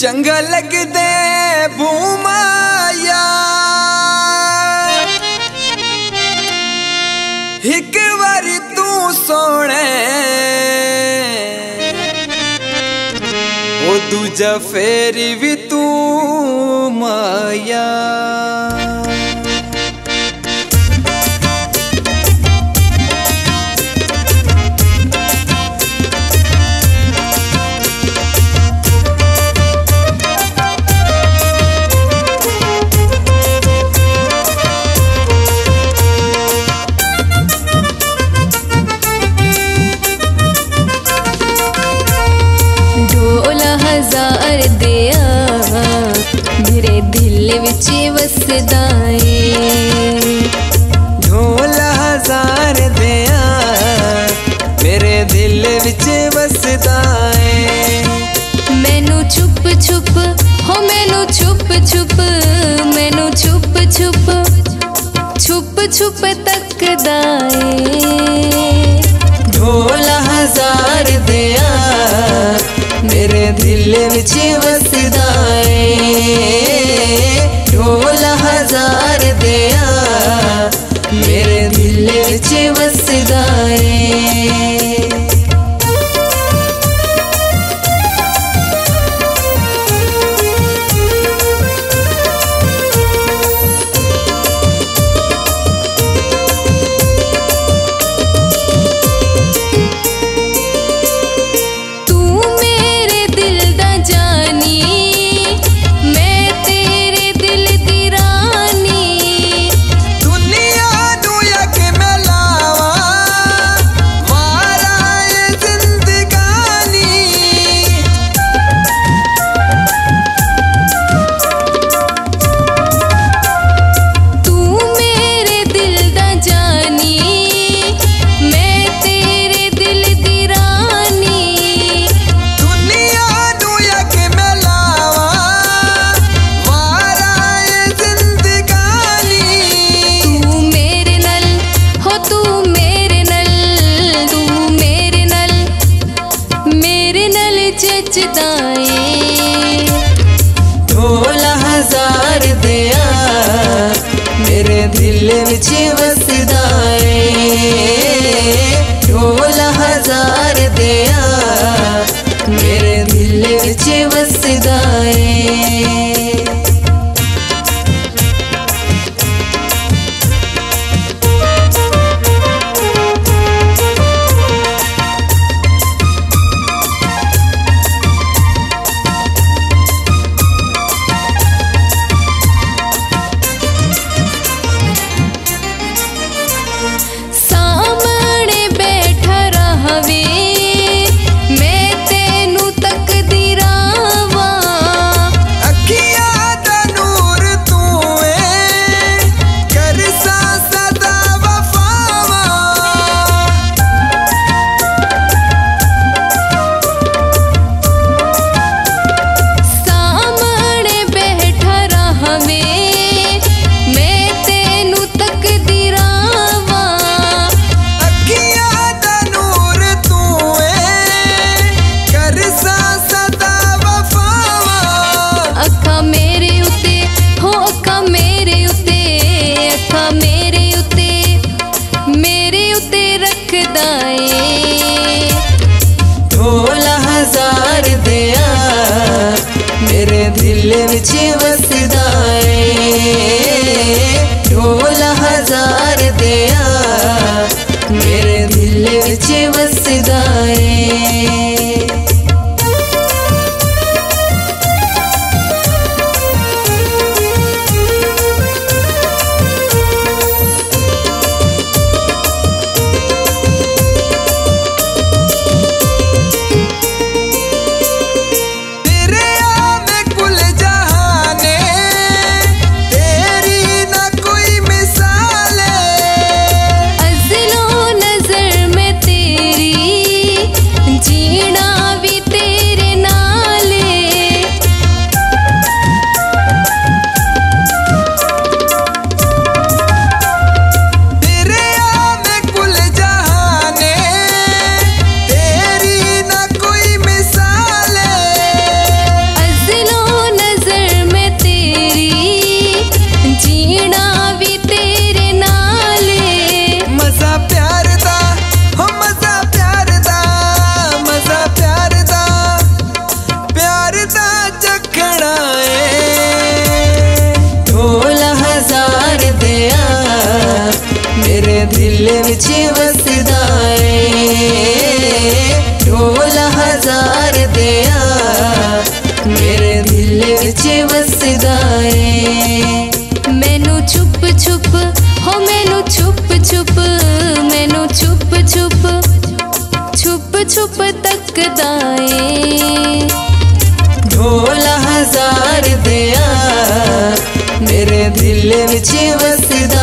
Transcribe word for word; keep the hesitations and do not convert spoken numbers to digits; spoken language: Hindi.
चंगा लगदे भूमाया हिक वारी तू सोने ओ दूजा फेरी भी तू माया। ढोल हजार दिया मेरे दिल विच बसदा है। मैनू छुप छुप हो मैनू छुप छुप मैनू छुप छुप छुप छुप तकदा है। ढोल हजार दिया मेरे दिल विच बसदा है। ढोल हजार दिया मेरे दिल विच बसदा है। ढोल हजार दिया मेरे दिल विच बसदा है। ढोल हजार दिया मेरे दिल विच बसदा है। ढोल हजार दिया मेरे दिल विच बसदा है। ढोल हजार दिया मेरे दिल विच बसदा है। तेरी दिल विच वसदा ऐ ढोल हजार दिया मेरे दिल विच वसदा ऐ। मैनू छुप छुप हो मैनू छुप छुप मैनू छुप छुप छुप छुप तकदा ऐ ढोल हजार दिया मेरे दिल विच वसदा